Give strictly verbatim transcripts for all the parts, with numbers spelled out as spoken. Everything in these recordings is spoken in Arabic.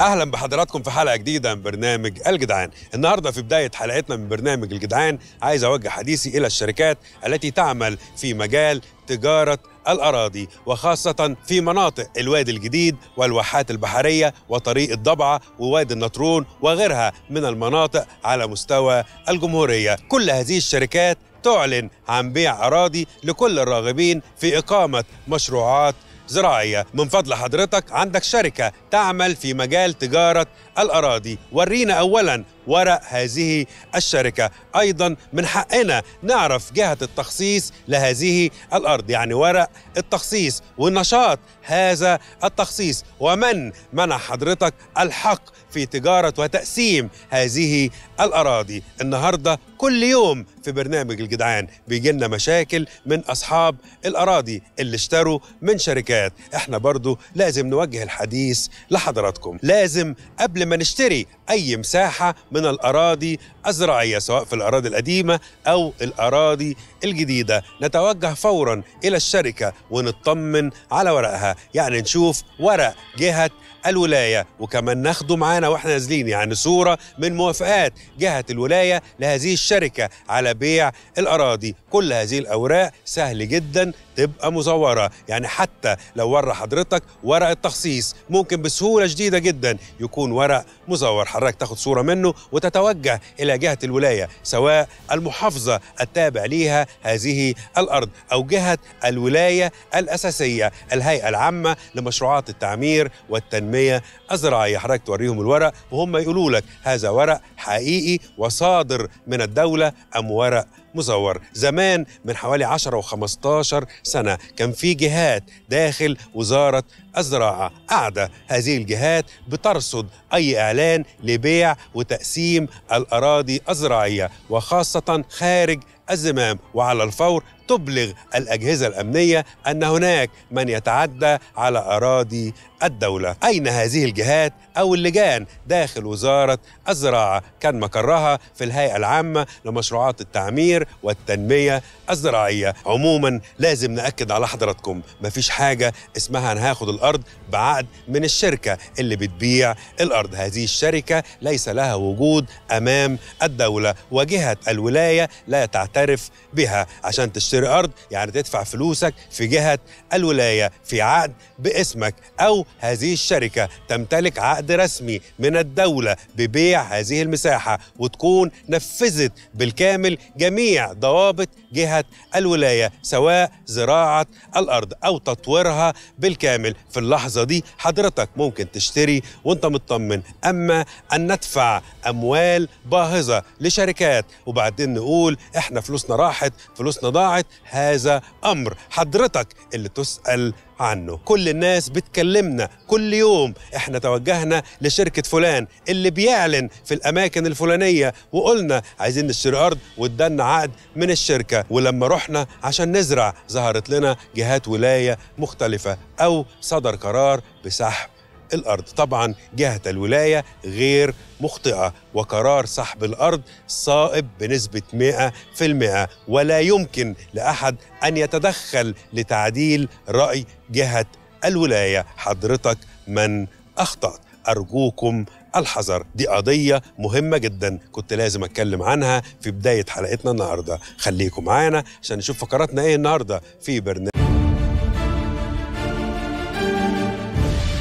اهلا بحضراتكم في حلقه جديده من برنامج الجدعان. النهارده في بدايه حلقتنا من برنامج الجدعان عايز اوجه حديثي الى الشركات التي تعمل في مجال تجاره الاراضي، وخاصه في مناطق الوادي الجديد والواحات البحريه وطريق الضبعه ووادي النطرون وغيرها من المناطق على مستوى الجمهوريه. كل هذه الشركات تعلن عن بيع اراضي لكل الراغبين في اقامه مشروعات زراعية. من فضل حضرتك عندك شركة تعمل في مجال تجارة الأراضي، ورينا أولاً ورق هذه الشركة. أيضاً من حقنا نعرف جهة التخصيص لهذه الأرض، يعني ورق التخصيص ونشاط هذا التخصيص، ومن منح حضرتك الحق في تجارة وتقسيم هذه الأراضي. النهاردة كل يوم في برنامج الجدعان بيجي لنا مشاكل من أصحاب الأراضي اللي اشتروا من شركات. احنا برضو لازم نوجه الحديث لحضراتكم، لازم قبل ما نشتري أي مساحة من الأراضي الزراعية سواء في الأراضي القديمة أو الأراضي الجديدة نتوجه فوراً إلى الشركة ونطمن على ورقها، يعني نشوف ورق جهة الولاية وكمان ناخده معانا واحنا نازلين، يعني صورة من موافقات جهة الولاية لهذه الشركة على بيع الأراضي. كل هذه الأوراق سهل جداً تبقى مزورة، يعني حتى لو ورى حضرتك ورق التخصيص ممكن بسهولة شديدة جداً يكون ورق مزور، حضرتك تاخد صورة منه وتتوجه إلى جهة الولاية سواء المحافظة التابع ليها هذه الأرض أو جهة الولاية الأساسية الهيئة العامة لمشروعات التعمير والتنمية الزراعية. حضرتك توريهم الورق وهم يقولوا لك هذا ورق حقيقي وصادر من الدولة أم ورق مزور. زمان من حوالي عشرة وخمستاشر سنة كان في جهات داخل وزارة الزراعة قاعدة، هذه الجهات بترصد أي إعلان لبيع وتقسيم الأراضي الزراعية وخاصة خارج الزمام، وعلى الفور تبلغ الأجهزة الأمنية أن هناك من يتعدى على أراضي الدولة. أين هذه الجهات أو اللجان داخل وزارة الزراعة؟ كان مقرها في الهيئة العامة لمشروعات التعمير والتنمية الزراعية. عموما لازم نأكد على حضراتكم مفيش حاجة اسمها أنا هاخد الأرض بعقد من الشركة اللي بتبيع الأرض، هذه الشركة ليس لها وجود أمام الدولة وجهة الولاية لا تعترف بها. عشان تشتري أرض يعني تدفع فلوسك في جهة الولاية في عقد باسمك، أو هذه الشركة تمتلك عقد رسمي من الدولة ببيع هذه المساحة وتكون نفذت بالكامل جميع ضوابط جهة الولاية سواء زراعة الأرض أو تطويرها بالكامل. في اللحظة دي حضرتك ممكن تشتري وانت مطمن، أما أن ندفع أموال باهظة لشركات وبعدين نقول احنا فلوسنا راحت فلوسنا ضاعت، هذا أمر حضرتك اللي تسأل عنه. كل الناس بتكلمنا كل يوم، احنا توجهنا لشركة فلان اللي بيعلن في الأماكن الفلانية وقلنا عايزين نشتري أرض وادانا عقد من الشركة، ولما رحنا عشان نزرع ظهرت لنا جهات ولاية مختلفة أو صدر قرار بسحب الأرض. طبعا جهة الولاية غير مخطئة وقرار سحب الأرض صائب بنسبة مئة في المئة، ولا يمكن لأحد أن يتدخل لتعديل رأي جهة الولاية. حضرتك من أخطأت، أرجوكم الحذر. دي قضية مهمة جدا كنت لازم أتكلم عنها في بداية حلقتنا النهاردة. خليكم معانا عشان نشوف فقراتنا إيه النهاردة في برنامج.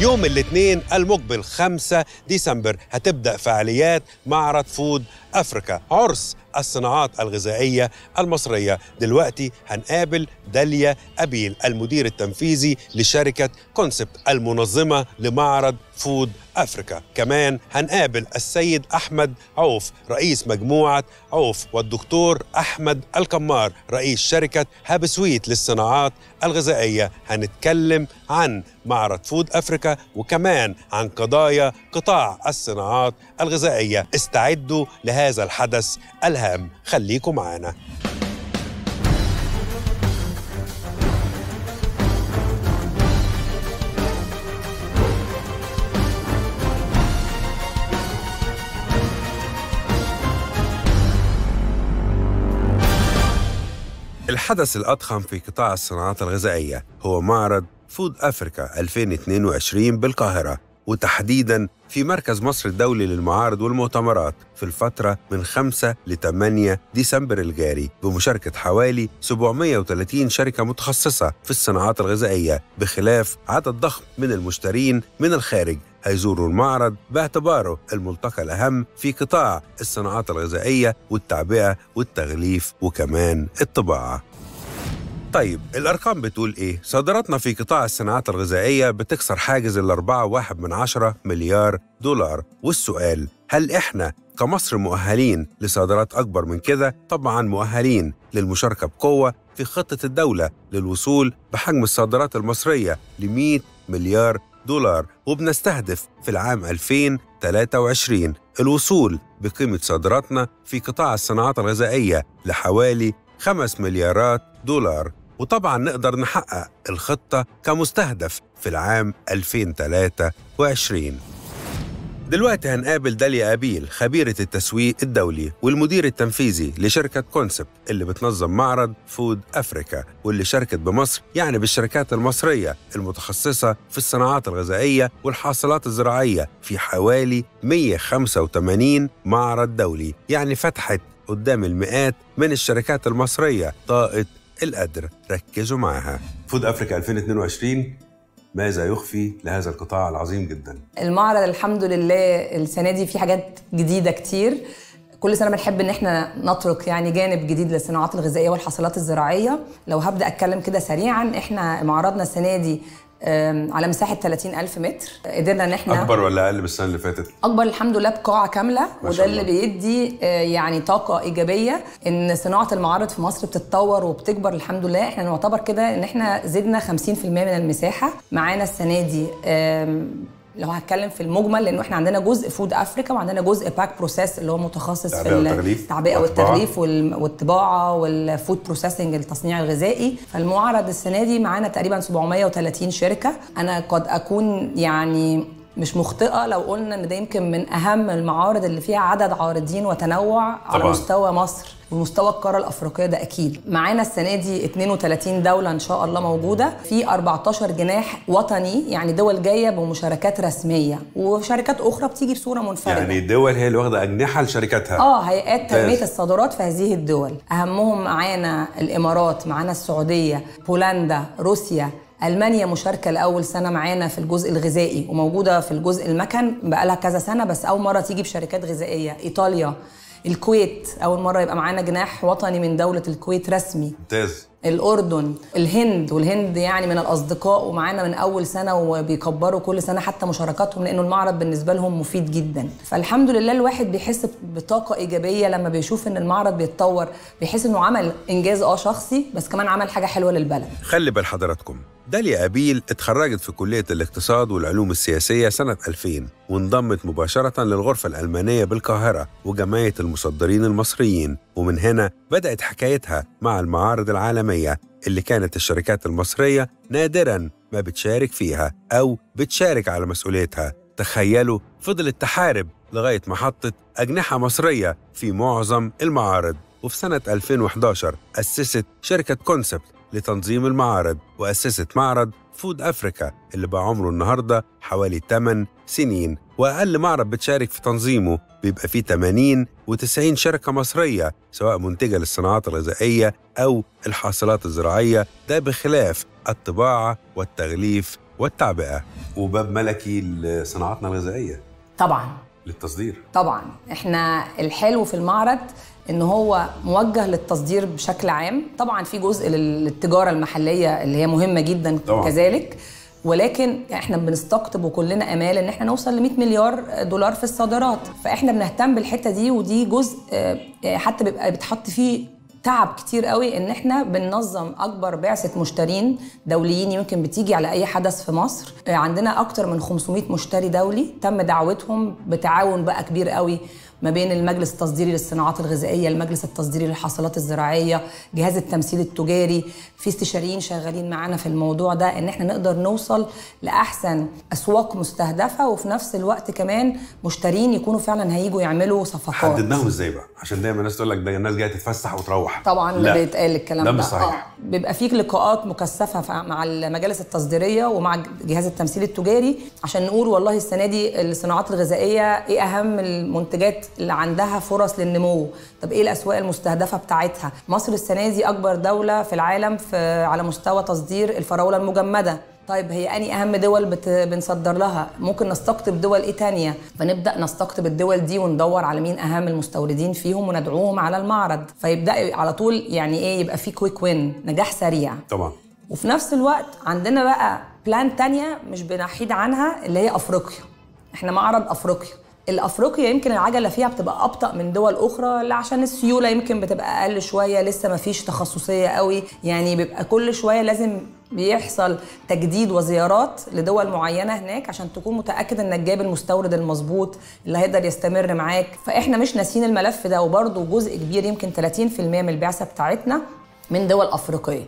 يوم الاثنين المقبل خمسة ديسمبر هتبدأ فعاليات معرض فود أفريكا عرس الصناعات الغذائية المصرية. دلوقتي هنقابل داليا قابيل المدير التنفيذي لشركة كونسبت المنظمة لمعرض فود أفريكا. كمان هنقابل السيد أحمد عوف رئيس مجموعة عوف والدكتور أحمد القمار رئيس شركة هاب سويت للصناعات الغذائية. هنتكلم عن معرض فود أفريكا وكمان عن قضايا قطاع الصناعات الغذائية. استعدوا لهذا الحدث الهام، خليكم معانا. الحدث الأضخم في قطاع الصناعات الغذائية هو معرض فود أفريكا ألفين واثنين وعشرين بالقاهرة وتحديداً في مركز مصر الدولي للمعارض والمؤتمرات في الفترة من خمسة ل ثمانية ديسمبر الجاري، بمشاركة حوالي سبعمائة وثلاثين شركة متخصصة في الصناعات الغذائية، بخلاف عدد ضخم من المشترين من الخارج هيزوروا المعرض باعتباره الملتقى الأهم في قطاع الصناعات الغذائية والتعبئة والتغليف وكمان الطباعة. طيب الأرقام بتقول إيه؟ صادراتنا في قطاع الصناعات الغذائية بتكسر حاجز الأربعة واحد من عشرة مليار دولار، والسؤال هل إحنا كمصر مؤهلين لصادرات أكبر من كده؟ طبعاً مؤهلين للمشاركة بقوة في خطة الدولة للوصول بحجم الصادرات المصرية لمئة مليار دولار، وبنستهدف في العام ألفين وثلاثة وعشرين الوصول بقيمة صادراتنا في قطاع الصناعات الغذائية لحوالي خمس مليارات دولار، وطبعاً نقدر نحقق الخطة كمستهدف في العام ألفين وثلاثة وعشرين. دلوقتي هنقابل داليا قابيل، خبيرة التسويق الدولي والمدير التنفيذي لشركة كونسبت اللي بتنظم معرض فود أفريكا، واللي شاركت بمصر يعني بالشركات المصرية المتخصصة في الصناعات الغذائية والحاصلات الزراعية في حوالي مئة وخمسة وثمانين معرض دولي، يعني فتحت قدام المئات من الشركات المصرية طاقة القدر. ركزوا معها. فود أفريكا ألفين واثنين وعشرين ماذا يخفي لهذا القطاع العظيم جدا؟ المعرض الحمد لله السنة دي فيه حاجات جديدة كتير، كل سنة بنحب إن إحنا نطرق يعني جانب جديد للصناعات الغذائية والحاصلات الزراعية. لو هبدأ أتكلم كده سريعا، إحنا معرضنا السنة دي على مساحة ثلاثين ألف متر، قدرنا إن إحنا أكبر ولا أقل من السنة اللي فاتت؟ أكبر الحمد لله بقاعة كاملة، وده اللي بيدي يعني طاقة إيجابية إن صناعة المعارض في مصر بتتطور وبتكبر الحمد لله. إحنا نعتبر كده إن إحنا زدنا خمسين بالمئة من المساحة. معانا السنة دي لو هتكلم في المجمل، لأنه إحنا عندنا جزء فود أفريكا وعندنا جزء باك بروسيس اللي هو متخصص في التعبئة والتغليف والطباعة والفود بروسيسنج التصنيع الغذائي. فالمعرض السنة دي معانا تقريباً سبعمائة وثلاثين شركة. أنا قد أكون يعني مش مخطئة لو قلنا إن ده يمكن من أهم المعارض اللي فيها عدد عارضين وتنوع طبعاً على مستوى مصر ومستوى القارة الأفريقية، ده أكيد. معانا السنة دي اثنين وثلاثين دولة إن شاء الله موجودة، في أربعة عشر جناح وطني، يعني دول جاية بمشاركات رسمية وشركات أخرى بتيجي بصورة منفردة، يعني الدول هي اللي واخدة أجنحة لشركاتها. آه هيئات تنمية الصادرات في هذه الدول، أهمهم معانا الإمارات، معانا السعودية، بولندا، روسيا، ألمانيا مشاركة لأول سنة معانا في الجزء الغذائي وموجودة في الجزء المكن بقالها كذا سنة بس أول مرة تيجي بشركات غذائية، إيطاليا، الكويت أول مرة يبقى معانا جناح وطني من دولة الكويت رسمي، ممتاز، الأردن، الهند، والهند يعني من الأصدقاء ومعانا من أول سنة وبيكبروا كل سنة حتى مشاركاتهم لأنه المعرض بالنسبة لهم مفيد جدا. فالحمد لله الواحد بيحس بطاقة إيجابية لما بيشوف إن المعرض بيتطور، بيحس إنه عمل إنجاز آه شخصي بس كمان عمل حاجة حلوة للبلد. خلي بال حضراتكم، داليا قابيل اتخرجت في كلية الاقتصاد والعلوم السياسية سنة ألفين وانضمت مباشرة للغرفة الألمانية بالقاهرة وجمعية المصدرين المصريين، ومن هنا بدأت حكايتها مع المعارض العالمية اللي كانت الشركات المصرية نادراً ما بتشارك فيها أو بتشارك على مسؤوليتها. تخيلوا، فضلت تحارب لغاية ما حطت أجنحة مصرية في معظم المعارض، وفي سنة ألفين وأحد عشر أسست شركة كونسبت لتنظيم المعارض وأسست معرض فود أفريكا اللي بقى عمره النهاردة حوالي ثمان سنين، وأقل معرض بتشارك في تنظيمه بيبقى فيه ثمانين وتسعين شركة مصرية سواء منتجة للصناعات الغذائية أو الحاصلات الزراعية، ده بخلاف الطباعة والتغليف والتعبئة. وباب ملكي لصناعاتنا الغذائية طبعاً للتصدير. طبعاً إحنا الحلو في المعرض إن هو موجه للتصدير بشكل عام، طبعاً في جزء للتجارة المحلية اللي هي مهمة جداً طبعاً كذلك، ولكن إحنا بنستقطب وكلنا أمال إن إحنا نوصل ل مئة مليار دولار في الصادرات، فإحنا بنهتم بالحتة دي، ودي جزء حتى بيبقى بتحط فيه تعب كتير قوي ان احنا بننظم اكبر بعثه مشترين دوليين يمكن بتيجي على اي حدث في مصر. عندنا اكتر من خمسمائة مشتري دولي تم دعوتهم بتعاون بقى كبير قوي ما بين المجلس التصديري للصناعات الغذائيه، المجلس التصديري للحاصلات الزراعيه، جهاز التمثيل التجاري، في استشاريين شغالين معانا في الموضوع ده ان احنا نقدر نوصل لاحسن اسواق مستهدفه، وفي نفس الوقت كمان مشترين يكونوا فعلا هيجوا يعملوا صفقات. حددناهم ازاي بقى؟ عشان دايما الناس تقول لك ده الناس جايه تتفسح وتروح. طبعا لا بيتقال الكلام ده. ده مش صحيح. بيبقى فيك لقاءات مكثفه مع المجالس التصديريه ومع جهاز التمثيل التجاري عشان نقول والله السنه دي الصناعات الغذائيه ايه اهم المنتجات اللي عندها فرص للنمو، طب ايه الاسواق المستهدفه بتاعتها. مصر السنه دي اكبر دوله في العالم في على مستوى تصدير الفراوله المجمده. طيب هي اني اهم دول بت... بنصدر لها، ممكن نستقطب دول ايه تانية، فنبدا نستقطب الدول دي وندور على مين اهم المستوردين فيهم وندعوهم على المعرض، فيبدا على طول يعني ايه يبقى في كويك وين، نجاح سريع طبعا. وفي نفس الوقت عندنا بقى بلان تانية مش بنحيد عنها اللي هي افريقيا. احنا معرض افريقيا، الافريقيا يمكن العجله فيها بتبقى ابطا من دول اخرى عشان السيوله يمكن بتبقى اقل شويه، لسه ما فيش تخصصيه قوي، يعني بيبقى كل شويه لازم بيحصل تجديد وزيارات لدول معينه هناك عشان تكون متاكد انك جايب المستورد المظبوط اللي هيقدر يستمر معاك. فاحنا مش ناسيين الملف ده، وبرده جزء كبير يمكن ثلاثين بالمئة من البعثه بتاعتنا من دول افريقيه،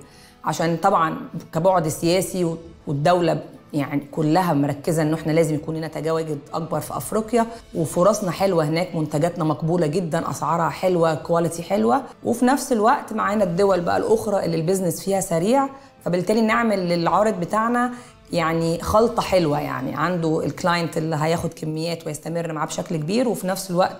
عشان طبعا كبعد سياسي والدوله يعني كلها مركزه ان احنا لازم يكون لنا تواجد اكبر في افريقيا، وفرصنا حلوه هناك، منتجاتنا مقبوله جدا، اسعارها حلوه، كواليتي حلوه، وفي نفس الوقت معانا الدول بقى الاخرى اللي البيزنس فيها سريع، فبالتالي نعمل للعارض بتاعنا يعني خلطه حلوه، يعني عنده الكلاينت اللي هياخد كميات ويستمر معاه بشكل كبير، وفي نفس الوقت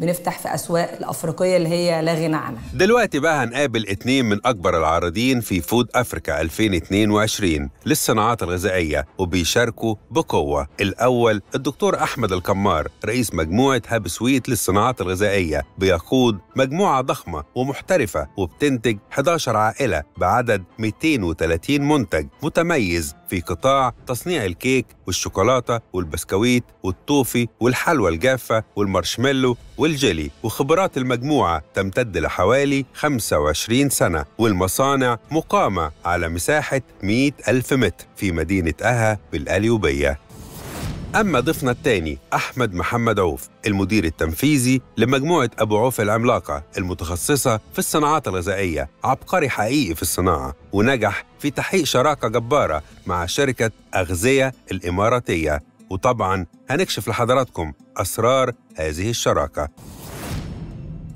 بنفتح في أسواق الأفريقية اللي هي لا غنى عنها. دلوقتي بقى هنقابل اتنين من أكبر العارضين في فود أفريكا ألفين واثنين وعشرين للصناعات الغذائية وبيشاركوا بقوة. الأول الدكتور أحمد القمار رئيس مجموعة هاب سويت للصناعات الغذائية، بيقود مجموعة ضخمة ومحترفة وبتنتج إحدى عشرة عائلة بعدد مئتين وثلاثين منتج متميز في قطاع تصنيع الكيك والشوكولاتة والبسكويت والطوفي والحلوى الجافة والمارشميلو والجيلي، وخبرات المجموعة تمتد لحوالي خمسة وعشرين سنة، والمصانع مقامة على مساحة مئة ألف متر في مدينة أها بالقليوبية. أما ضيفنا الثاني أحمد محمد عوف المدير التنفيذي لمجموعة أبو عوف العملاقة المتخصصة في الصناعات الغذائية، عبقري حقيقي في الصناعة ونجح في تحقيق شراكة جبارة مع شركة أغذية الإماراتية، وطبعاً هنكشف لحضراتكم أسرار هذه الشراكة.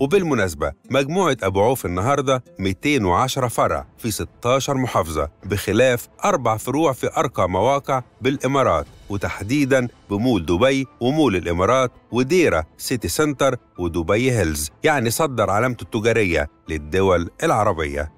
وبالمناسبة مجموعة أبو عوف النهاردة مئتين وعشرة فرع في ستة عشر محافظة، بخلاف أربع فروع في أرقى مواقع بالإمارات، وتحديداً بمول دبي ومول الإمارات وديرة سيتي سنتر ودبي هيلز، يعني صدر علامته التجارية للدول العربية.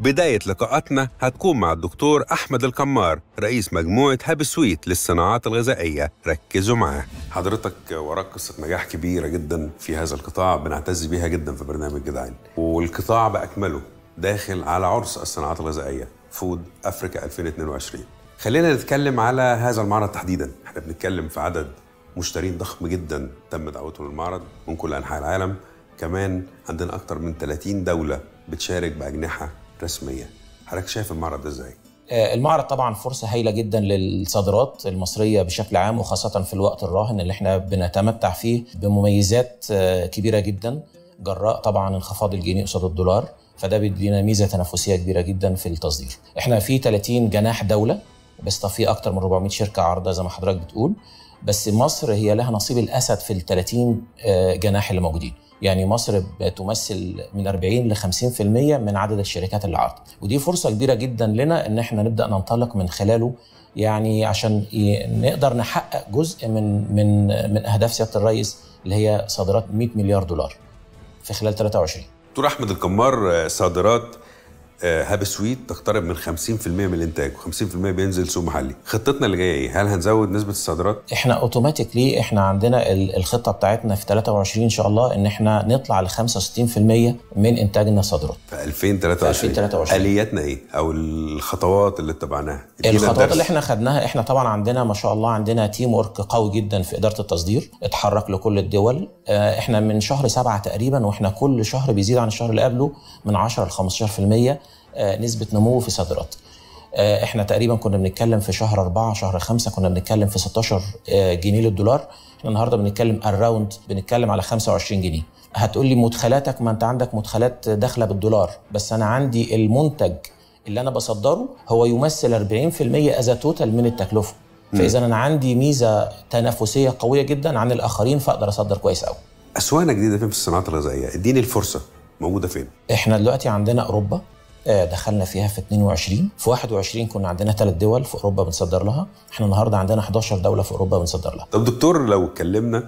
بداية لقاءاتنا هتكون مع الدكتور أحمد القمار رئيس مجموعة هاب سويت للصناعات الغذائية، ركزوا معاه. حضرتك وراك قصة نجاح كبيرة جدا في هذا القطاع بنعتز بيها جدا في برنامج الجدعان، والقطاع بأكمله داخل على عرس الصناعات الغذائية فود أفريكا ألفين واثنين وعشرين. خلينا نتكلم على هذا المعرض تحديدا، احنا بنتكلم في عدد مشترين ضخم جدا تم دعوتهم للمعرض من كل أنحاء العالم، كمان عندنا أكتر من ثلاثين دولة بتشارك بأجنحة رسمية. حضرتك شايف المعرض ده ازاي؟ المعرض طبعا فرصة هايلة جدا للصادرات المصرية بشكل عام، وخاصة في الوقت الراهن اللي احنا بنتمتع فيه بمميزات كبيرة جدا جراء طبعا انخفاض الجنيه قصاد الدولار، فده بيدينا ميزة تنافسية كبيرة جدا في التصدير. احنا في ثلاثين جناح دولة بس، في اكتر من أربعمئة شركة عارضة زي ما حضرتك بتقول، بس مصر هي لها نصيب الاسد في ال ثلاثين جناح اللي موجودين. يعني مصر بتمثل من أربعين ل خمسين بالمئة من عدد الشركات اللي عارضه، ودي فرصه كبيره جدا لنا ان احنا نبدا ننطلق من خلاله، يعني عشان نقدر نحقق جزء من من من اهداف سياده الرئيس اللي هي صادرات مئة مليار دولار في خلال ثلاثة وعشرين. دكتور احمد القمار، صادرات هاب سويت تقترب من خمسين بالمئة من الانتاج وخمسين بالمئة بينزل سوق محلي. خطتنا اللي جايه ايه؟ هل هنزود نسبه الصادرات؟ احنا اوتوماتيكلي احنا عندنا الخطه بتاعتنا في ثلاثة وعشرين ان شاء الله ان احنا نطلع ل خمسة وستين بالمئة من انتاجنا صادرات في ألفين وثلاثة وعشرين. الياتنا ايه او الخطوات اللي اتبعناها؟ الخطوات اللي احنا خدناها، احنا طبعا عندنا ما شاء الله عندنا تيم ورك قوي جدا في اداره التصدير، اتحرك لكل الدول. احنا من شهر سبعة تقريبا واحنا كل شهر بيزيد عن الشهر اللي قبله من عشرة ل خمستاشر بالمئة نسبة نمو في صادرات. احنا تقريبا كنا بنتكلم في شهر أربعة شهر خمسة كنا بنتكلم في ستاشر جنيه للدولار، احنا النهارده بنتكلم الراوند بنتكلم على خمسة وعشرين جنيه. هتقول لي مدخلاتك، ما انت عندك مدخلات داخله بالدولار، بس انا عندي المنتج اللي انا بصدره هو يمثل أربعين بالمية از توتال من التكلفه، فاذا انا عندي ميزه تنافسيه قويه جدا عن الاخرين، فاقدر اصدر كويس قوي. اسواقنا جديده فين في الصناعات الغذائيه؟ اديني الفرصه موجوده فين؟ احنا دلوقتي عندنا اوروبا دخلنا فيها في اتنين وعشرين، في واحد وعشرين كنا عندنا ثلاث دول في اوروبا بنصدر لها، احنا النهارده عندنا إحداشر دوله في اوروبا بنصدر لها. طب دكتور، لو اتكلمنا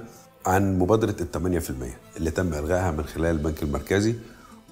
عن مبادره ال تمانية بالمية اللي تم الغائها من خلال البنك المركزي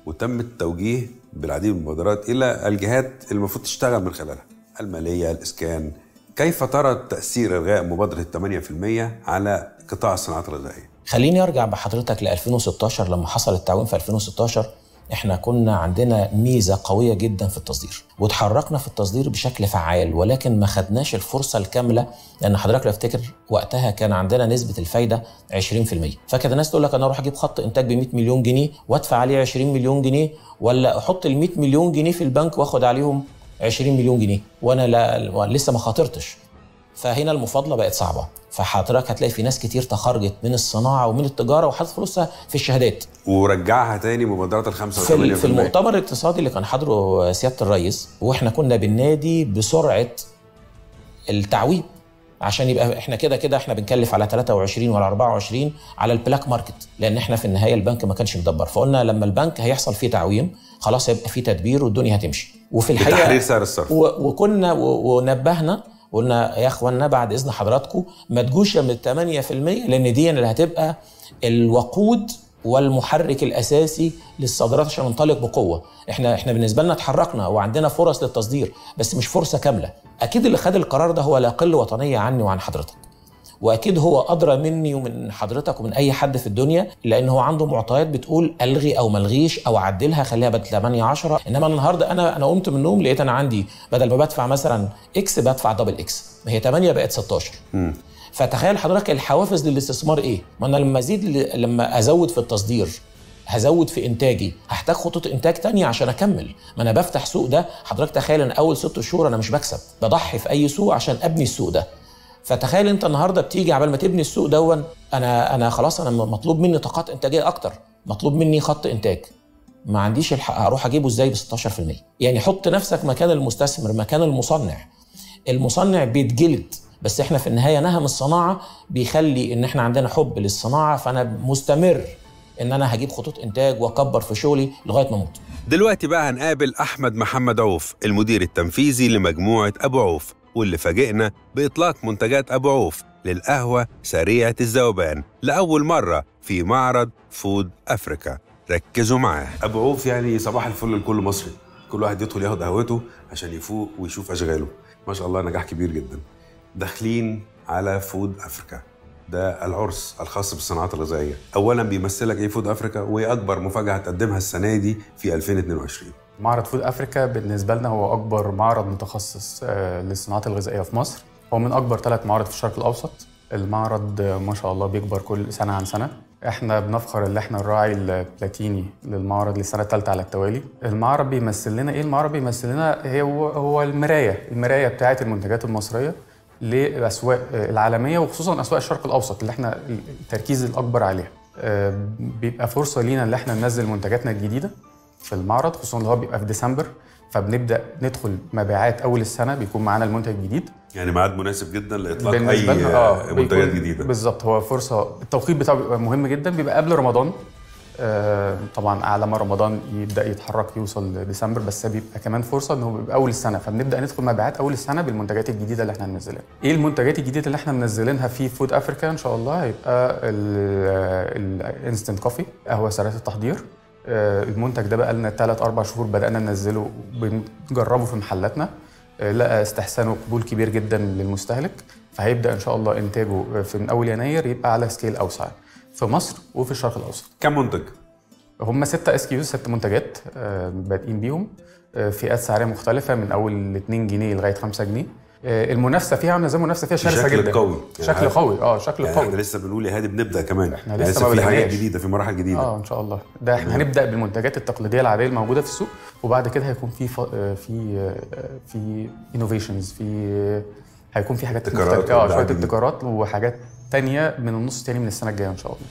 وتم التوجيه بالعديد من المبادرات الى الجهات المفروض تشتغل من خلالها، الماليه، الاسكان، كيف ترى تاثير الغاء مبادره ال تمانية بالمية على قطاع الصناعات الغذائيه؟ خليني ارجع بحضرتك ل ألفين وستاشر لما حصل التعويم في ألفين وستاشر. احنا كنا عندنا ميزه قويه جدا في التصدير، وتحركنا في التصدير بشكل فعال، ولكن ما خدناش الفرصه الكامله، لان حضرتك لو افتكر وقتها كان عندنا نسبه الفايده عشرين بالمية، فكده الناس تقول لك انا اروح اجيب خط انتاج ب مية مليون جنيه وادفع عليه عشرين مليون جنيه، ولا احط ال مية مليون جنيه في البنك واخد عليهم عشرين مليون جنيه، وانا لا لسه ما خاطرتش. فهنا المفاضله بقت صعبه، فحضرتك هتلاقي في ناس كتير تخرجت من الصناعه ومن التجاره وحطت فلوسها في الشهادات ورجعها تاني مبادرات ال خمسة وتمانين بالمية. في المؤتمر الاقتصادي اللي كان حضره سياده الرئيس، واحنا كنا بننادي بسرعه التعويم عشان يبقى احنا كده كده احنا بنكلف على تلاتة وعشرين ولا أربعة وعشرين على البلاك ماركت، لان احنا في النهايه البنك ما كانش مدبر، فقلنا لما البنك هيحصل فيه تعويم خلاص هيبقى فيه تدبير والدنيا هتمشي. وفي الحقيقه تحرير سعر الصرف، وكنا ونبهنا قلنا يا اخوانا بعد اذن حضراتكم ما تجوش من تمانية بالمية، لان دي اللي هتبقى الوقود والمحرك الاساسي للصادرات عشان ننطلق بقوه. احنا احنا بالنسبه لنا اتحركنا وعندنا فرص للتصدير، بس مش فرصه كامله. اكيد اللي خد القرار ده هو لا اقل وطنيه عني وعن حضرتك، واكيد هو ادرى مني ومن حضرتك ومن اي حد في الدنيا، لان هو عنده معطيات بتقول الغي او ملغيش او عدلها خليها بدل تمانية عشرة. انما النهارده انا انا قمت من النوم لقيت انا عندي بدل ما بدفع مثلا اكس بدفع دبل اكس، ما هي تمانية بقت ستاشر. م. فتخيل حضرتك الحوافز للاستثمار ايه؟ ما انا لما ازيد لما ازود في التصدير هزود في انتاجي، هحتاج خطوط انتاج تانية عشان اكمل، ما انا بفتح سوق ده حضرتك تخيل ان اول ست شهور انا مش بكسب، بضحي في اي سوق عشان ابني السوق ده. فتخيل انت النهارده بتيجي عبال ما تبني السوق دون انا انا خلاص انا مطلوب مني طاقات انتاجيه اكتر، مطلوب مني خط انتاج ما عنديش الحق، هروح اجيبه ازاي ب ستاشر بالمية؟ يعني حط نفسك مكان المستثمر، مكان المصنع. المصنع بيتجلد، بس احنا في النهايه نهم الصناعه بيخلي ان احنا عندنا حب للصناعه، فانا مستمر ان انا هجيب خطوط انتاج واكبر في شغلي لغايه ما اموت. دلوقتي بقى هنقابل احمد محمد عوف المدير التنفيذي لمجموعه ابو عوف، واللي فاجئنا بإطلاق منتجات أبو عوف للقهوة سريعة الذوبان لأول مرة في معرض فود أفريكا. ركزوا معاه. أبو عوف يعني صباح الفل لكل مصري، كل واحد يدخل ياخد قهوته عشان يفوق ويشوف أشغاله. ما شاء الله نجاح كبير جدا. داخلين على فود أفريكا، ده العرس الخاص بالصناعات الغذائية. أولا بيمثلك إيه فود أفريكا، وإيه أكبر مفاجأة هتقدمها السنة دي في ألفين واتنين وعشرين؟ معرض فود أفريكا بالنسبة لنا هو أكبر معرض متخصص للصناعات الغذائية في مصر، هو من أكبر ثلاث معارض في الشرق الأوسط. المعرض ما شاء الله بيكبر كل سنة عن سنة، إحنا بنفخر إن إحنا الراعي البلاتيني للمعرض للسنة الثالثة على التوالي. المعرض بيمثل لنا إيه؟ المعرض بيمثل لنا هو هو المراية، المراية بتاعة المنتجات المصرية للأسواق العالمية، وخصوصاً أسواق الشرق الأوسط اللي إحنا التركيز الأكبر عليها. بيبقى فرصة لينا إن إحنا ننزل منتجاتنا الجديدة في المعرض، خصوصا اللي هو بيبقى في ديسمبر، فبنبدا ندخل مبيعات اول السنه، بيكون معانا المنتج الجديد. يعني ميعاد مناسب جدا لاطلاق اي آه منتجات جديده. بالظبط، هو فرصه، التوقيت بتاعه بيبقى مهم جدا، بيبقى قبل رمضان. آه طبعا اعلى ما رمضان يبدا يتحرك يوصل لديسمبر، بس بيبقى كمان فرصه ان هو بيبقى اول السنه، فبنبدا ندخل مبيعات اول السنه بالمنتجات الجديده اللي احنا هننزلها. ايه المنتجات الجديده اللي احنا منزلينها في فود افريكا؟ ان شاء الله هيبقى الانستنت كوفي، قهوه سريعه التحضير. المنتج ده بقى لنا تلات أربع شهور بدأنا ننزله، بنجربه في محلاتنا، لقى استحسان وقبول كبير جدا للمستهلك، فهيبدأ إن شاء الله إنتاجه في من أول يناير، يبقى على سكيل أوسع في مصر وفي الشرق الأوسط. كم منتج؟ هم ستة اس كيوز، ست منتجات بادئين بيهم، فئات سعرية مختلفة من أول اتنين جنيه لغاية خمسة جنيه. المنافسه فيها عامله زي المنافسه فيها شرسه جدا. شكل قوي. شكل قوي اه شكل قوي. احنا لسه بنقول يا هادي بنبدا كمان. احنا لسه, لسه في حاجات جديده في مراحل جديده. اه ان شاء الله. ده احنا هنبدا بالمنتجات التقليديه العاديه الموجوده في السوق، وبعد كده هيكون في ف... في في انوفيشنز، في هيكون في حاجات مختلفه اه شويه ابتكارات وحاجات ثانيه من النص الثاني من السنه الجايه ان شاء الله.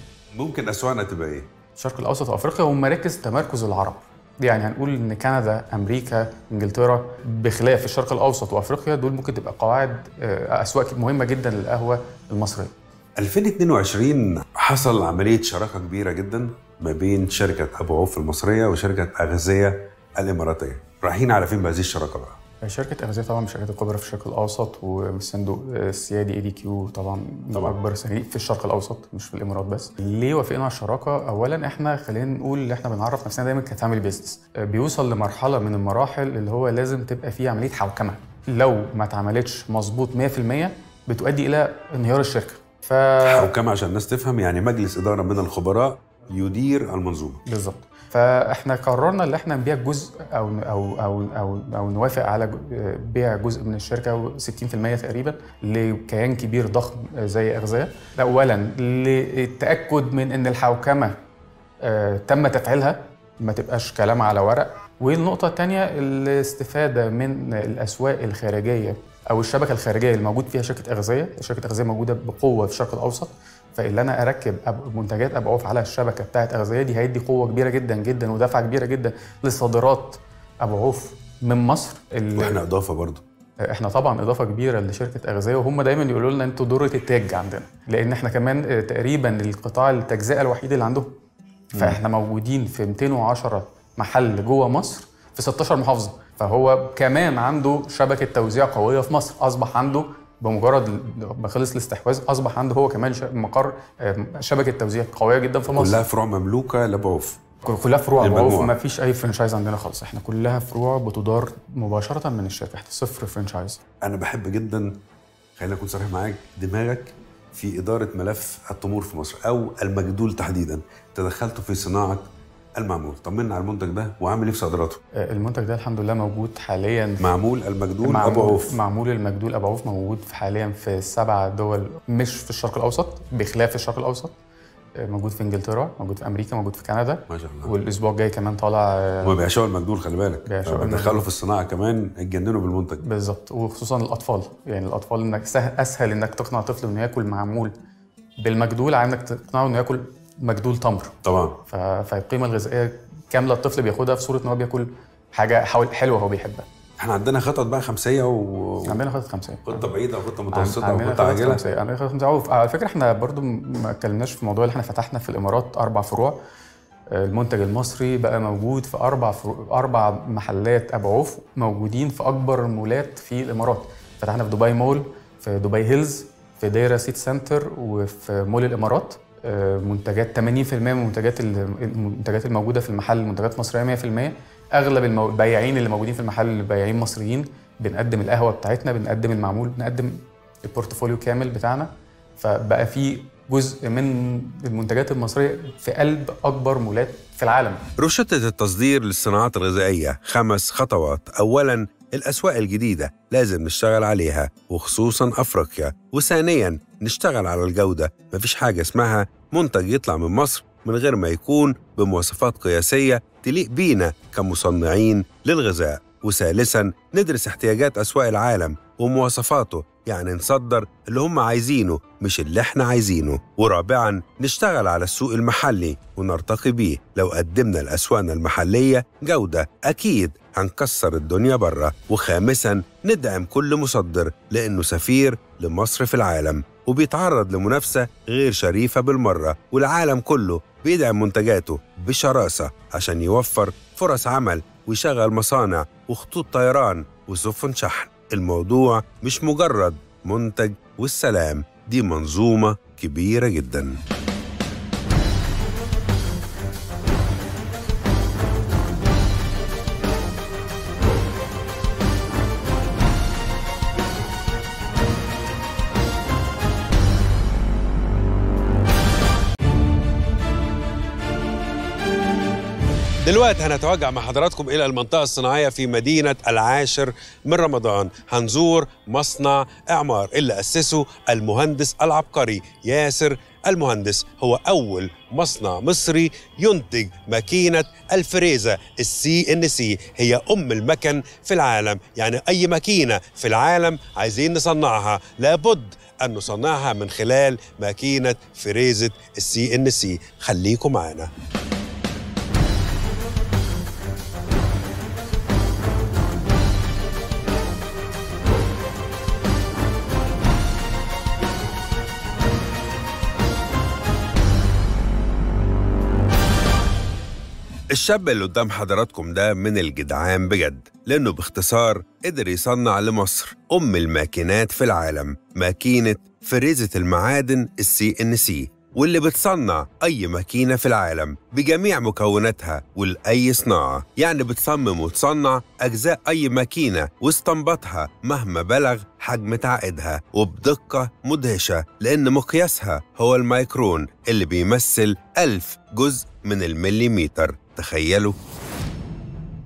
ممكن اسواقنا تبقى ايه؟ الشرق الاوسط وافريقيا ومراكز تمركز العرب. يعني هنقول ان كندا، امريكا، انجلترا، بخلاف الشرق الاوسط وافريقيا دول ممكن تبقى قواعد اسواق مهمه جدا للقهوه المصريه. ألفين واثنين وعشرين حصل عمليه شراكه كبيره جدا ما بين شركه ابو عوف المصريه وشركه اغذيه الاماراتيه. رايحين على فين بهذه الشراكه بقى؟ شركه اغذيه طبعا من الشركات الكبرى في الشرق الاوسط، والصندوق السيادي اي دي كيو طبعا من اكبر صناديق في الشرق الاوسط مش في الامارات بس. ليه وافقنا على الشراكه؟ اولا احنا خلينا نقول ان احنا بنعرف نفسنا دايما كتعمل بيزنس، بيوصل لمرحله من المراحل اللي هو لازم تبقى فيه عمليه حوكمه، لو ما اتعملتش مظبوط مية في المية بتؤدي الى انهيار الشركه. ف حوكمه عشان الناس تفهم، يعني مجلس اداره من الخبراء يدير المنظومه بالظبط. فاحنا قررنا ان احنا نبيع جزء او او او او, أو نوافق على بيع جزء من الشركه ستين في المية تقريبا لكيان كبير ضخم زي اغذيه، اولا للتاكد من ان الحوكمه تم تفعيلها ما تبقاش كلام على ورق، والنقطه الثانيه الاستفاده من الاسواق الخارجيه او الشبكه الخارجيه اللي موجود فيها شركه اغذيه. شركه اغذيه موجوده بقوه في الشرق الاوسط، فاللي انا اركب منتجات ابو عوف على الشبكه بتاعت اغذيه دي هيدي قوه كبيره جدا جدا ودفعه كبيره جدا لصادرات ابو عوف من مصر. واحنا اضافه برضه، احنا طبعا اضافه كبيره لشركه اغذيه، وهم دايما يقولوا لنا انتوا دره التاج عندنا، لان احنا كمان تقريبا القطاع التجزئه الوحيد اللي عندهم. فاحنا موجودين في مئتين وعشرة محل جوه مصر في ستاشر محافظه، فهو كمان عنده شبكه توزيع قويه في مصر. اصبح عنده بمجرد ما خلص الاستحواذ اصبح عنده هو كمان مقر شبكه توزيع قويه جدا في مصر. كلها فروع مملوكه لابو عوف، كلها فروع ابو عوف، ما فيش اي فرنشايز عندنا خالص، احنا كلها فروع بتدار مباشره من الشركه، احنا صفر فرنشايز. انا بحب جدا، خلينا اكون صريح معاك، دماغك في اداره ملف التمور في مصر او المجدول تحديدا، تدخلته في صناعه المعمول. طمنا على المنتج ده وعامل ايه في صادراته؟ المنتج ده الحمد لله موجود حاليا، معمول المجدول ابو عوف، معمول المجدول ابو عوف موجود حاليا في سبع دول مش في الشرق الاوسط، بخلاف الشرق الاوسط. موجود في انجلترا، موجود في امريكا، موجود في كندا ما شاء الله. والاسبوع الجاي كمان طالع هو بيعشقوا المجدول، خلي بالك بيدخلوا في الصناعه كمان، اتجننوا بالمنتج بالظبط، وخصوصا الاطفال. يعني الاطفال انك سهل اسهل انك تقنع طفل انه ياكل معمول بالمجدول على انك تقنعه انه ياكل مجدول تمر طبعا. فالقيمه الغذائيه كامله الطفل بياخدها في صوره ان هو بياكل حاجه حلوه هو بيحبها. احنا عندنا خطط بقى خمسيه و... عندنا خطط خمسيه، خطه بعيده وخطه متوسطه وخطه عاجله. عندنا خطط خمسيه. على فكره احنا برضو ما اتكلمناش في موضوع اللي احنا فتحنا في الامارات اربع فروع. المنتج المصري بقى موجود في اربع فروع، اربع محلات ابو عوف موجودين في اكبر المولات في الامارات. فتحنا في دبي مول، في دبي هيلز، في دايره سيتي سنتر، وفي مول الامارات. منتجات ثمانين في المية من منتجات المنتجات الموجوده في المحل منتجات مصريه مية في المية. اغلب البياعين اللي موجودين في المحل بياعين مصريين. بنقدم القهوه بتاعتنا، بنقدم المعمول، بنقدم البورتفوليو كامل بتاعنا. فبقى في جزء من المنتجات المصريه في قلب اكبر مولات في العالم. رشدة التصدير للصناعات الغذائيه خمس خطوات. اولا، الأسواق الجديدة لازم نشتغل عليها وخصوصاً أفريقيا، وثانياً نشتغل على الجودة. مفيش حاجة اسمها منتج يطلع من مصر من غير ما يكون بمواصفات قياسية تليق بينا كمصنعين للغذاء، وثالثاً ندرس احتياجات أسواق العالم ومواصفاته، يعني نصدر اللي هم عايزينه مش اللي احنا عايزينه، ورابعاً نشتغل على السوق المحلي ونرتقي بيه. لو قدمنا لأسواقنا المحلية جودة أكيد هنكسر الدنيا بره. وخامساً ندعم كل مصدر لأنه سفير لمصر في العالم وبيتعرض لمنافسة غير شريفة بالمرة، والعالم كله بيدعم منتجاته بشراسة عشان يوفر فرص عمل ويشغل مصانع وخطوط طيران وسفن شحن. الموضوع مش مجرد منتج والسلام، دي منظومة كبيرة جداً. دلوقتي هنتوجه مع حضراتكم إلى المنطقة الصناعية في مدينة العاشر من رمضان. هنزور مصنع إعمار اللي أسسه المهندس العبقري ياسر المهندس. هو أول مصنع مصري ينتج ماكينة الفريزة السي ان سي، هي أم المكن في العالم. يعني أي ماكينة في العالم عايزين نصنعها لابد أن نصنعها من خلال ماكينة فريزة السي ان سي. خليكم معنا. الشاب اللي قدام حضراتكم ده من الجدعان بجد، لأنه باختصار قدر يصنع لمصر أم الماكينات في العالم، ماكينة فريزة المعادن السي إن سي، واللي بتصنع أي ماكينة في العالم بجميع مكوناتها ولأي صناعة. يعني بتصمم وتصنع أجزاء أي ماكينة واستنباطها مهما بلغ حجم تعقيدها وبدقة مدهشة، لأن مقياسها هو الميكرون اللي بيمثل ألف جزء من المليمتر. تخيلوا.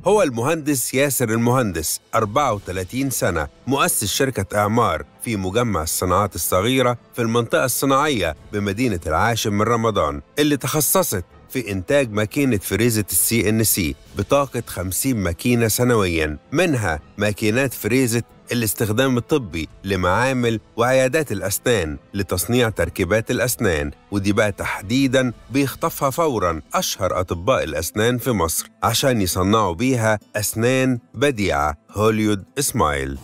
هو المهندس ياسر المهندس، أربعة وثلاثين سنة، مؤسس شركة إعمار في مجمع الصناعات الصغيرة في المنطقة الصناعية بمدينة العاشر من رمضان، اللي تخصصت في إنتاج ماكينة فريزة السي إن سي بطاقة خمسين ماكينة سنوياً، منها ماكينات فريزة الاستخدام الطبي لمعامل وعيادات الأسنان لتصنيع تركيبات الأسنان، ودي بقى تحديداً بيخطفها فوراً أشهر أطباء الأسنان في مصر عشان يصنعوا بيها أسنان بديعة هوليود سمايل.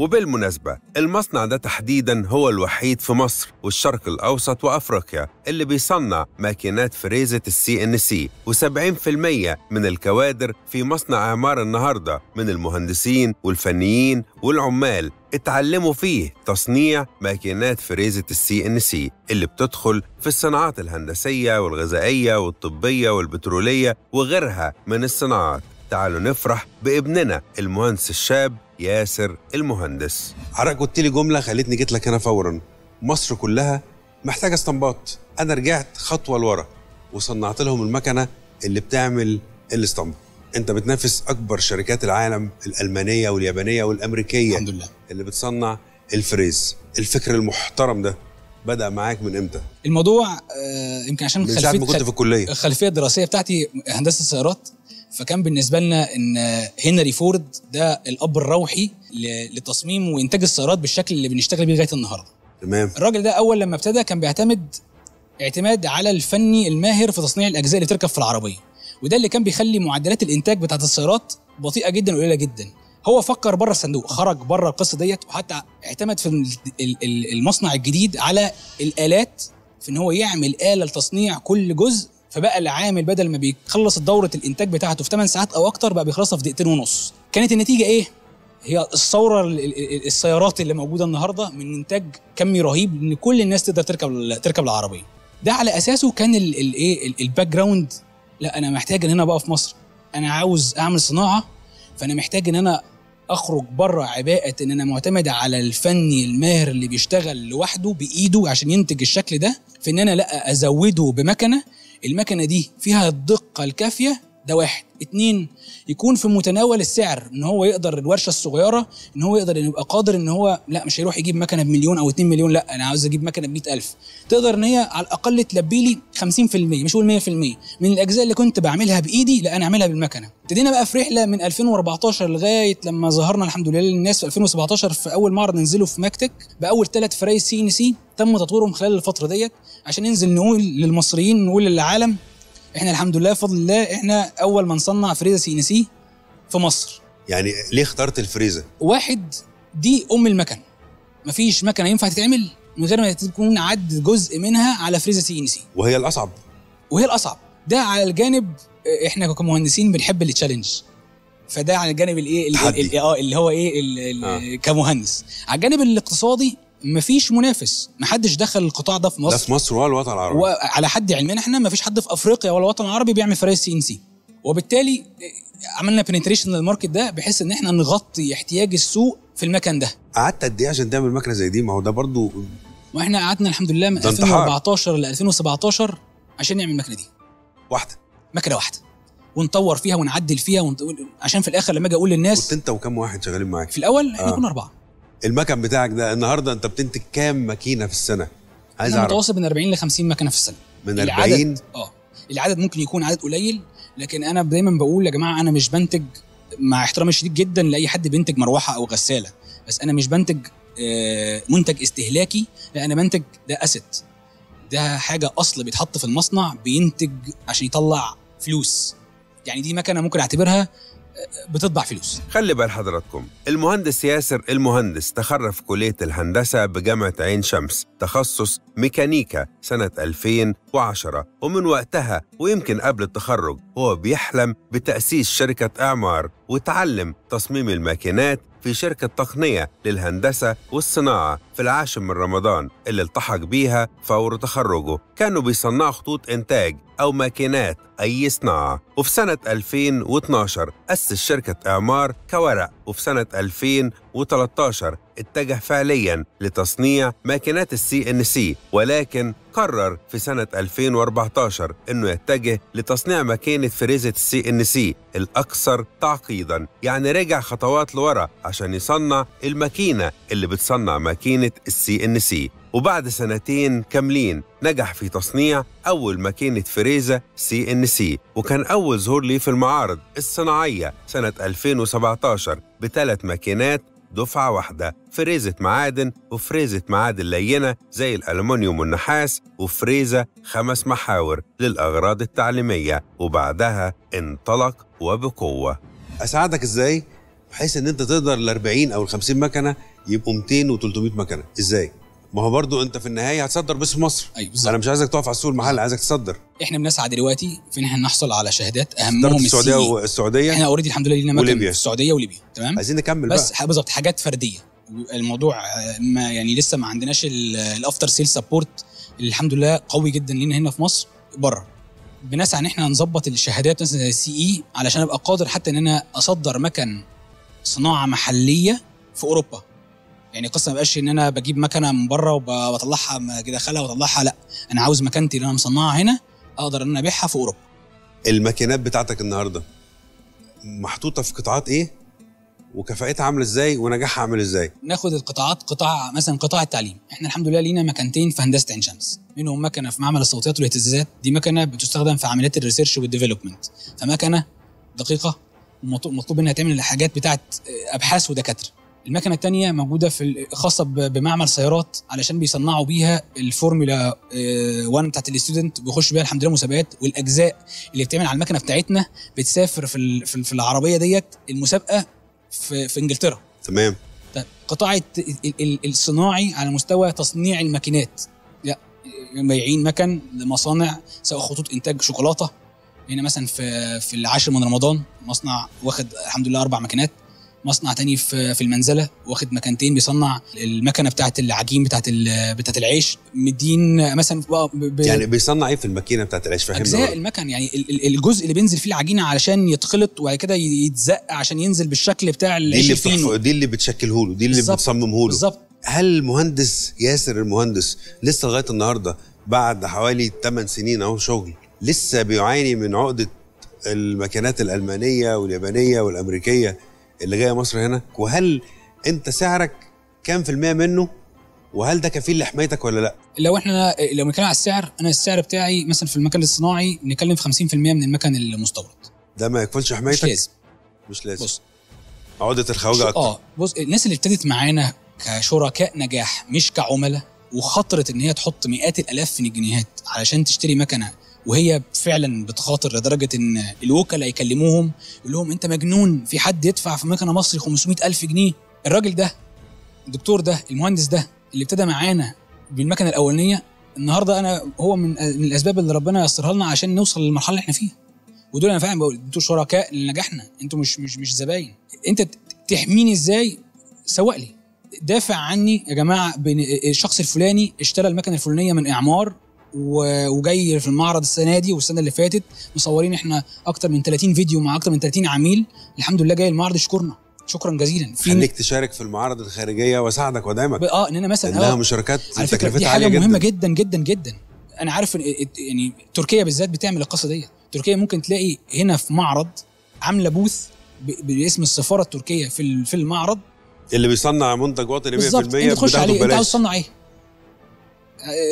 وبالمناسبة المصنع ده تحديداً هو الوحيد في مصر والشرق الأوسط وأفريقيا اللي بيصنع ماكينات فريزة السي إن سي، وسبعين بالمئة من الكوادر في مصنع إعمار النهاردة من المهندسين والفنيين والعمال اتعلموا فيه تصنيع ماكينات فريزة السي إن سي، اللي بتدخل في الصناعات الهندسية والغذائية والطبية والبترولية وغيرها من الصناعات. تعالوا نفرح بابننا المهندس الشاب ياسر المهندس. عرق قلت لي جملة خلتني جيت لك هنا فوراً. مصر كلها محتاجة استنباط. أنا رجعت خطوة لورا وصنعت لهم المكنة اللي بتعمل الاستنباط. أنت بتنافس أكبر شركات العالم، الألمانية واليابانية والأمريكية، الحمد لله، اللي بتصنع الفريز. الفكر المحترم ده بدأ معاك من إمتى؟ الموضوع يمكن عشان من ساعة ما كنت في الكلية. الخلفية الدراسية بتاعتي هندسة سيارات، فكان بالنسبة لنا إن هنري فورد ده الأب الروحي لتصميم وإنتاج السيارات بالشكل اللي بنشتغل بيه لغاية النهاردة. تمام. الراجل ده أول لما ابتدى كان بيعتمد اعتماد على الفني الماهر في تصنيع الأجزاء اللي بتركب في العربية، وده اللي كان بيخلي معدلات الإنتاج بتاعت السيارات بطيئة جدا وقليلة جدا. هو فكر بره الصندوق، خرج بره القصة ديت، وحتى اعتمد في المصنع الجديد على الآلات، في إن هو يعمل آلة لتصنيع كل جزء. فبقى العامل بدل ما بيخلص دوره الانتاج بتاعته في ثمان ساعات او اكتر بقى بيخلصها في دقيقتين ونص. كانت النتيجه ايه؟ هي الثوره، السيارات اللي موجوده النهارده من انتاج كمي رهيب، ان كل الناس تقدر تركب تركب العربيه. ده على اساسه كان الايه الباك جراوند. لا انا محتاج ان انا بقى في مصر انا عاوز اعمل صناعه، فانا محتاج ان انا اخرج بره عباءه ان انا معتمد على الفني الماهر اللي بيشتغل لوحده بايده عشان ينتج الشكل ده، في ان انا لا ازوده بمكنه المكنه دي فيها الدقه الكافيه. ده واحد. اتنين، يكون في متناول السعر، ان هو يقدر الورشه الصغيره ان هو يقدر ان يبقى قادر ان هو لا مش هيروح يجيب مكنه بمليون او اتنين مليون، لا انا عاوز اجيب مكنه بمية ألف تقدر ان هي على الاقل تلبي لي خمسين بالمية مش قول مية بالمية من الاجزاء اللي كنت بعملها بايدي، لا انا اعملها بالمكنه. ابتدينا بقى في رحله من ألفين وأربعتاشر لغايه لما ظهرنا الحمد لله للناس في ألفين وسبعتاشر في اول معرض ننزله في ماكتك باول ثلاث فرايز سي ان سي تم تطويرهم خلال الفتره ديت، عشان ننزل نقول للمصريين نقول للعالم احنا الحمد لله بفضل الله احنا اول ما نصنع فريزه سي ان سي في مصر. يعني ليه اخترت الفريزه؟ واحد، دي ام المكن، مفيش مكنه ينفع تتعمل من غير ما تكون عد جزء منها على فريزه سي ان سي، وهي الاصعب وهي الاصعب ده على الجانب احنا كمهندسين بنحب التشالنج، فده على الجانب الايه اللي اه اللي هو ايه ال آه. كمهندس. على الجانب الاقتصادي مفيش منافس، محدش دخل القطاع ده في مصر، لا في مصر ولا الوطن العربي، وعلى حد علمنا احنا مفيش حد في افريقيا ولا الوطن العربي بيعمل فريز سي ان سي، وبالتالي عملنا بنتريشن للماركت ده بحيث ان احنا نغطي احتياج السوق في المكان ده. قعدت قد ايه عشان تعمل مكنه زي دي؟ ما هو ده برضو ما احنا قعدنا الحمد لله من ألفين وأربعتاشر ل ألفين وسبعتاشر عشان نعمل المكنه دي. واحده مكنه واحده ونطور فيها ونعدل فيها ون... عشان في الاخر لما اجي اقول للناس. كنت انت وكم واحد شغالين معاك في الاول؟ احنا آه. كنا اربعه. المكن بتاعك ده النهارده انت بتنتج كام ماكينه في السنه؟ عايز اعرف. متوسط من أربعين لخمسين ماكينه في السنه. من أربعين؟ اه العدد ممكن يكون عدد قليل، لكن انا دايما بقول يا جماعه انا مش بنتج، مع احترامي الشديد جدا لاي حد بينتج مروحه او غساله، بس انا مش بنتج منتج استهلاكي، لا انا بنتج ده اسيت، ده حاجه اصل بيتحط في المصنع بينتج عشان يطلع فلوس. يعني دي مكنه ممكن اعتبرها بتطبع فلوس. خلي بال حضراتكم، المهندس ياسر المهندس تخرج في كلية الهندسة بجامعة عين شمس، تخصص ميكانيكا سنة ألفين وعشرة، ومن وقتها ويمكن قبل التخرج هو بيحلم بتأسيس شركة إعمار، وتعلم تصميم الماكينات في شركة تقنية للهندسة والصناعة في العاشر من رمضان اللي التحق بيها فور تخرجه. كانوا بيصنعوا خطوط إنتاج أو ماكينات أي صناعة. وفي سنة ألفين واثناشر أسس شركة إعمار كورق، وفي سنة ألفين وثلاثتاشر اتجه فعلياً لتصنيع ماكينات السي إن سي، ولكن قرر في سنة ألفين وأربعتاشر إنه يتجه لتصنيع ماكينة فريزة السي إن سي الأكثر تعقيداً، يعني رجع خطوات لورا عشان يصنع الماكينة اللي بتصنع ماكينة السي إن سي. وبعد سنتين كاملين نجح في تصنيع أول ماكينة فريزة سي إن سي، وكان أول ظهور ليه في المعارض الصناعية سنة ألفين وسبعتاشر بثلاث ماكينات دفعة واحدة، فريزة معادن وفريزة معادن لينة زي الألمنيوم والنحاس، وفريزة خمس محاور للأغراض التعليمية، وبعدها انطلق وبقوة. أساعدك إزاي؟ بحيث إن أنت تقدر الأربعين أو الخمسين مكنة يبقوا مئتين وتلتمية مكنة، إزاي؟ ما هو برضه أنت في النهاية هتصدر بس في مصر. أيوة بالظبط. أنا مش عايزك تقف على السوق المحل، عايزك تصدر. إحنا بنسعى دلوقتي في إن إحنا نحصل على شهادات أهمهم السعودية والسعودية. إحنا أوريدي الحمد لله لينا مكان في السعودية وليبيا، تمام؟ عايزين نكمل بس بالظبط حاجات فردية. الموضوع ما يعني لسه ما عندناش الأفتر سيل سبورت الحمد لله قوي جدا لينا هنا في مصر. بره بنسعى إن إحنا نظبط الشهادات مثلا زي السي إي علشان أبقى قادر حتى إن أنا أصدر مكن صناعة محلية في أوروبا. يعني قصة ما بقاش ان انا بجيب مكنه من بره وبطلعها كده خلها واطلعها، لا انا عاوز مكانتي اللي انا مصنعها هنا اقدر ان انا ابيعها في اوروبا. الماكينات بتاعتك النهارده محطوطه في قطاعات ايه؟ وكفاءتها عامله ازاي ونجاحها عامل ازاي؟ ناخد القطاعات، قطاع مثلا قطاع التعليم، احنا الحمد لله لينا مكانتين في هندسه عين شمس، منهم مكنه في معمل الصوتيات والاهتزازات، دي مكنه بتستخدم في عمليات الريسيرش والديفلوبمنت، فمكنه دقيقه مطلوب انها تعمل الحاجات بتاعت ابحاث ودكاتره. المكنه الثانيه موجوده في خاصه بمعمل سيارات علشان بيصنعوا بيها الفورمولا واحد بتاعت الاستودنت، بيخش بيها الحمد لله مسابقات، والاجزاء اللي بتعمل على المكنه بتاعتنا بتسافر في في العربيه ديت المسابقه في في انجلترا. تمام. طيب قطاع الصناعي على مستوى تصنيع الماكينات، لا بايعين مكن لمصانع سواء خطوط انتاج شوكولاته هنا مثلا في في العاشر من رمضان مصنع واخد الحمد لله اربع ماكينات، مصنع تاني في في المنزله واخد مكانتين بيصنع المكنه بتاعه العجين بتاعه بتاعه العيش، مدين مثلا ب... يعني بيصنع ايه في الماكينه بتاعه العيش؟ فهمنا اجزاء المكن، يعني الجزء اللي بينزل فيه العجينه علشان يتخلط وبعد كده يتزق عشان ينزل بالشكل بتاع العيش الفينو، دي اللي بتشكله له، دي اللي بتصممه له بالظبط. هل المهندس ياسر المهندس لسه لغايه النهارده بعد حوالي ثمان سنين اهو شغل لسه بيعاني من عقده الماكينات الالمانيه واليابانيه والامريكيه اللي جايه مصر هنا؟ وهل انت سعرك كام في المية منه؟ وهل ده كفيل لحمايتك ولا لا؟ لو احنا لو بنتكلم على السعر، انا السعر بتاعي مثلا في المكن الصناعي بنتكلم في خمسين في المية من المكن المستورد. ده ما يكفلش حمايتك؟ مش لازم. مش لازم. بص عقده الخواجه اكتر. اه بص الناس اللي ابتدت معانا كشركاء نجاح مش كعملاء، وخطرت ان هي تحط مئات الالاف من الجنيهات علشان تشتري مكنه وهي فعلا بتخاطر لدرجه ان الوكلاء يكلموهم يقول لهم انت مجنون، في حد يدفع في مكنه مصري خمسمية ألف جنيه؟ الراجل ده الدكتور ده المهندس ده اللي ابتدى معانا بالمكنه الاولانيه، النهارده انا هو من من الاسباب اللي ربنا ييسرها لنا عشان نوصل للمرحله اللي احنا فيها. ودول انا فعلا بقول انتوا شركاء لنجاحنا، انتوا مش مش مش زباين. انت تحميني ازاي؟ سوق لي، دافع عني يا جماعه. الشخص الفلاني اشترى المكنه الفلانيه من إعمار وجاي في المعرض السنه دي والسنه اللي فاتت، مصورين احنا اكتر من ثلاثين فيديو مع اكتر من ثلاثين عميل، الحمد لله جاي المعرض يشكرنا شكرا جزيلا. خليك تشارك في المعارض الخارجيه واساعدك وادعمك. اه ان انا مثلا لها مشاركات تكلفتها عاليه جدا، دي حاجه مهمه جدا جدا جدا. انا عارف يعني تركيا بالذات بتعمل القصه ديت، تركيا ممكن تلاقي هنا في معرض عامله بوث باسم السفاره التركيه في في المعرض، اللي بيصنع منتج وطني مية بالمية بتاخده ببلاش. انت عاوز تصنع ايه؟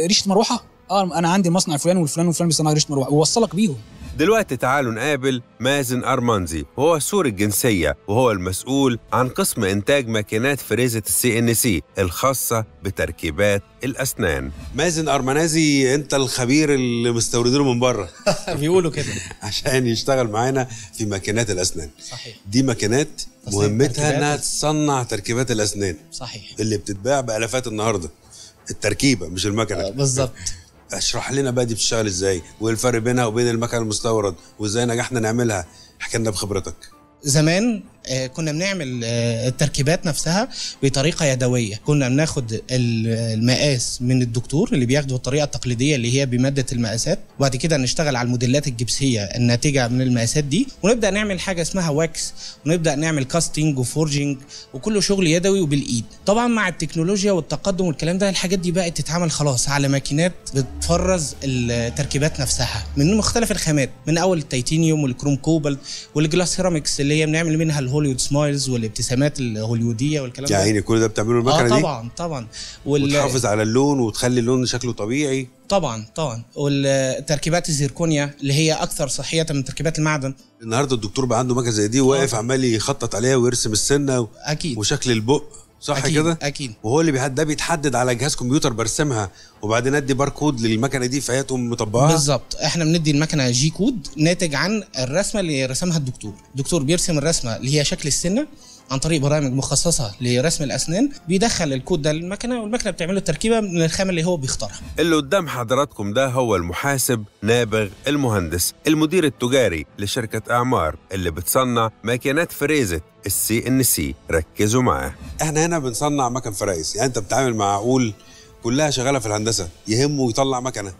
ريشه مروحه؟ اه انا عندي مصنع فلان والفلان والفلان بيصنع ريشه مروحه، ووصلك بيهم. دلوقتي تعالوا نقابل مازن أرمانزي، وهو سوري الجنسية، وهو المسؤول عن قسم إنتاج ماكينات فريزة السي إن سي الخاصة بتركيبات الأسنان. مازن أرمانزي، أنت الخبير اللي مستوردينه من بره بيقولوا كده عشان يشتغل معانا في ماكينات الأسنان. صحيح. دي ماكينات مهمتها إنها تصنع تركيبات الأسنان. صحيح. اللي بتتباع بألافات النهاردة، التركيبة مش الماكينة. بالظبط. اشرح لنا بقى دي بتشتغل ازاي، وايه الفرق بينها وبين المكن المستورد، وازاي نجحنا نعملها. احكي لنا بخبرتك. زمان كنا بنعمل التركيبات نفسها بطريقه يدويه، كنا بناخد المقاس من الدكتور اللي بياخده بالطريقه التقليديه اللي هي بماده المقاسات، وبعد كده نشتغل على الموديلات الجبسيه الناتجه من المقاسات دي، ونبدا نعمل حاجه اسمها واكس، ونبدا نعمل كاستنج وفورجنج، وكله شغل يدوي وبالايد. طبعا مع التكنولوجيا والتقدم والكلام ده، الحاجات دي بقت تتعمل خلاص على ماكينات بتفرز التركيبات نفسها من مختلف الخامات، من اول التيتانيوم والكروم كوبالت والجلاس سيراميكس اللي هي بنعمل منها هوليوود سمايلز والابتسامات الهوليوديه والكلام ده. يعني كل ده بتعمله المكنه دي؟ اه طبعا طبعا. وال... وتحافظ على اللون وتخلي اللون شكله طبيعي. طبعا طبعا. والتركيبات الزيركونيا اللي هي اكثر صحيه من تركيبات المعدن. النهارده الدكتور بقى عنده مكنه زي دي واقف عمال يخطط عليها ويرسم السنه. اكيد. وشكل البق، صح كده؟ اكيد. وهو اللي بيحدد، ده بيتحدد على جهاز كمبيوتر برسمها، وبعدين ادي باركود للمكنه دي فهي تقوم مطبقها. بالظبط. احنا بندي المكنه جي كود ناتج عن الرسمه اللي رسمها الدكتور. الدكتور بيرسم الرسمه اللي هي شكل السنه عن طريق برامج مخصصه لرسم الاسنان، بيدخل الكود ده للمكنه، والمكنه بتعمله التركيبه من الخامه اللي هو بيختارها. اللي قدام حضراتكم ده هو المحاسب نابغ المهندس، المدير التجاري لشركه اعمار اللي بتصنع ماكينات فريزه السي ان سي. ركزوا معاه. احنا هنا بنصنع مكن فرايس، يعني انت بتتعامل مع عقول كلها شغاله في الهندسه، يهمه يطلع مكنه،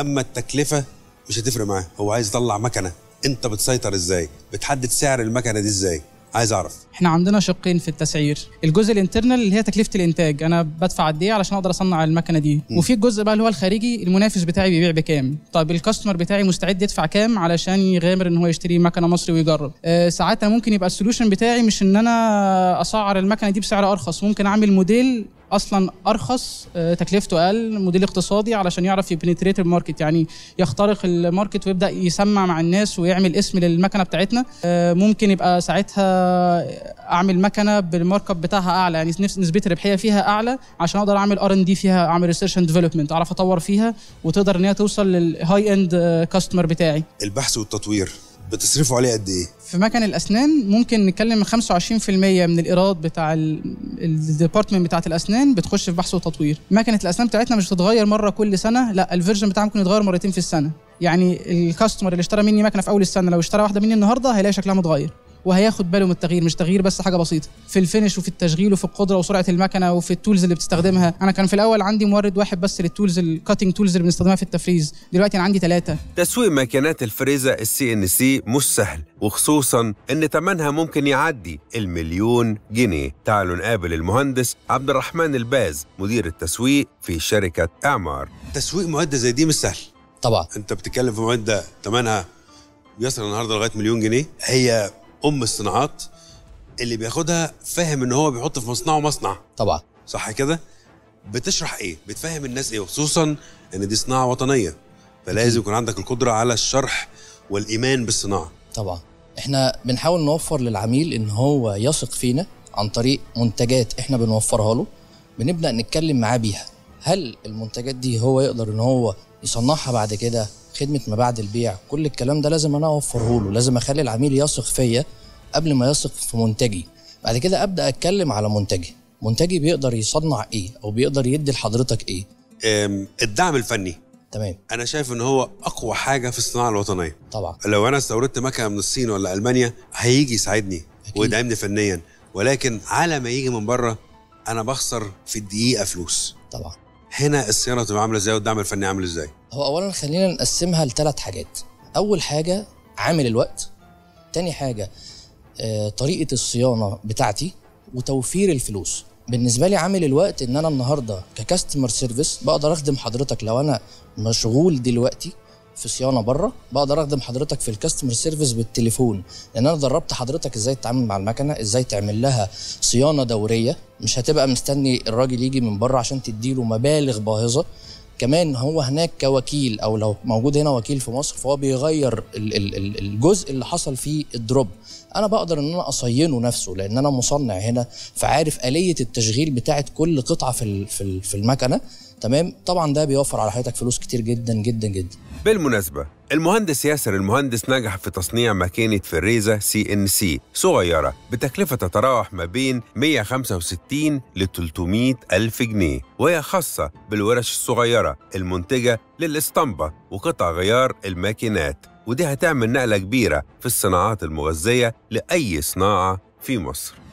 اما التكلفه مش هتفرق معاه، هو عايز يطلع مكنه. انت بتسيطر ازاي؟ بتحدد سعر المكنه دي ازاي؟ عايز اعرف. احنا عندنا شقين في التسعير، الجزء الانترنال اللي هي تكلفه الانتاج، انا بدفع قد ايه علشان اقدر اصنع المكنه دي، م. وفي الجزء بقى اللي هو الخارجي، المنافس بتاعي بيبيع بكام، طب الكاستمر بتاعي مستعد يدفع كام علشان يغامر ان هو يشتري مكنه مصري ويجرب. أه ساعات ممكن يبقى السوليوشن بتاعي مش ان انا اسعر المكنه دي بسعر ارخص، ممكن اعمل موديل اصلا ارخص تكلفته اقل، موديل اقتصادي علشان يعرف يبنتريت الماركت، يعني يخترق الماركت ويبدا يسمع مع الناس ويعمل اسم للمكنه بتاعتنا. ممكن يبقى ساعتها اعمل مكنه بالمارك اب بتاعها اعلى، يعني نسبه الربحيه فيها اعلى، عشان اقدر اعمل ار ان دي فيها، اعمل ريسيرش اند ديفلوبمنت، اعرف اطور فيها وتقدر ان هي توصل للهاي اند كاستمر بتاعي. البحث والتطوير بتصرفوا عليه قد ايه؟ في مكن الاسنان ممكن نتكلم من خمسة وعشرين بالمية من الايراد بتاع الديبارتمنت بتاعه الاسنان بتخش في بحث وتطوير. مكنه الاسنان بتاعتنا مش بتتغير مره كل سنه، لا الفيرجن بتاعها ممكن يتغير مرتين في السنه، يعني الكاستمر اللي اشترى مني مكنه في اول السنه لو اشترى واحده مني النهارده هيلاقي شكلها متغير، وهياخد باله من التغيير، مش تغيير بس حاجه بسيطه، في الفينش وفي التشغيل وفي القدره وسرعه المكنه وفي التولز اللي بتستخدمها. انا كان في الاول عندي مورد واحد بس للتولز، الكاتنج تولز اللي بنستخدمها في التفريز، دلوقتي انا عندي ثلاثه. تسويق ماكينات الفريزه السي ان سي مش سهل، وخصوصا ان ثمنها ممكن يعدي المليون جنيه. تعالوا نقابل المهندس عبد الرحمن الباز، مدير التسويق في شركه اعمار. تسويق معده زي دي مش سهل طبعا، انت بتتكلم في معده ثمنها بيصل النهارده لغايه مليون جنيه، هي ام الصناعات اللي بياخدها، فاهم ان هو بيحط في مصنعه مصنع. طبعا. صح كده؟ بتشرح ايه؟ بتفهم الناس ايه؟ وخصوصا ان دي صناعه وطنيه، فلازم يكون عندك القدره على الشرح والايمان بالصناعه. طبعا. احنا بنحاول نوفر للعميل ان هو يثق فينا عن طريق منتجات احنا بنوفرها له، بنبدا نتكلم معاه بيها. هل المنتجات دي هو يقدر ان هو يصنعها بعد كده؟ خدمه ما بعد البيع، كل الكلام ده لازم انا اوفره له، لازم اخلي العميل يثق فيا قبل ما يثق في منتجي. بعد كده ابدا اتكلم على منتجي، منتجي بيقدر يصنع ايه او بيقدر يدي لحضرتك ايه. الدعم الفني. تمام. انا شايف ان هو اقوى حاجه في الصناعه الوطنيه. طبعا. لو انا استوردت مكنه من الصين ولا المانيا هيجي يساعدني ويدعمني فنيا، ولكن على ما يجي من بره انا بخسر في الدقيقه فلوس. طبعا. هنا الصيانه تبقى عامله ازاي والدعم الفني عامل ازاي؟ هو اولا خلينا نقسمها لثلاث حاجات. اول حاجه عامل الوقت، تاني حاجه طريقه الصيانه بتاعتي، وتوفير الفلوس. بالنسبه لي عامل الوقت ان انا النهارده ككاستمر سيرفيس بقدر اخدم حضرتك لو انا مشغول دلوقتي، في صيانه بره، بقدر اخدم حضرتك في الكاستمر سيرفيس بالتليفون، لان انا دربت حضرتك ازاي تتعامل مع المكنه، ازاي تعمل لها صيانه دوريه، مش هتبقى مستني الراجل يجي من بره عشان تديله مبالغ باهظه. كمان هو هناك كوكيل، او لو موجود هنا وكيل في مصر فهو بيغير الجزء اللي حصل فيه الدروب، انا بقدر ان انا اصينه نفسه لان انا مصنع هنا، فعارف آلية التشغيل بتاعت كل قطعه في في المكنه. تمام، طبعا ده بيوفر على حياتك فلوس كتير جدا جدا جدا. بالمناسبة المهندس ياسر المهندس نجح في تصنيع ماكينة فريزة سي ان سي صغيرة بتكلفة تتراوح ما بين مئة وخمسة وستين ل ثلاثمئة ألف جنيه، وهي خاصة بالورش الصغيرة المنتجة للإسطمبة وقطع غيار الماكينات، ودي هتعمل نقلة كبيرة في الصناعات المغذية لأي صناعة في مصر.